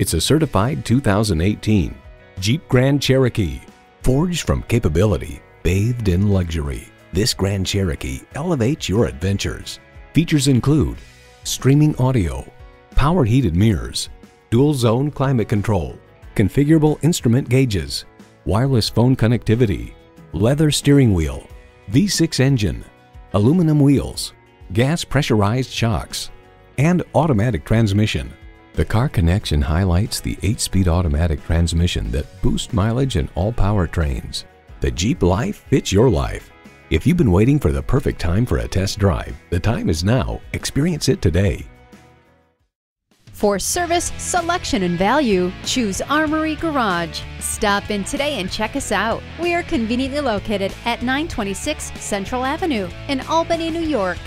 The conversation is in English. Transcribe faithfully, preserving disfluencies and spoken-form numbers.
It's a certified two thousand eighteen Jeep Grand Cherokee, forged from capability, bathed in luxury. This Grand Cherokee elevates your adventures. Features include streaming audio, power heated mirrors, dual zone climate control, configurable instrument gauges, wireless phone connectivity, leather steering wheel, V six engine, aluminum wheels, gas pressurized shocks, and automatic transmission. The Car Connection highlights the eight-speed automatic transmission that boosts mileage in all powertrains. The Jeep life fits your life. If you've been waiting for the perfect time for a test drive, the time is now. Experience it today. For service, selection, and value, choose Armory Garage. Stop in today and check us out. We are conveniently located at nine twenty-six Central Avenue in Albany, New York.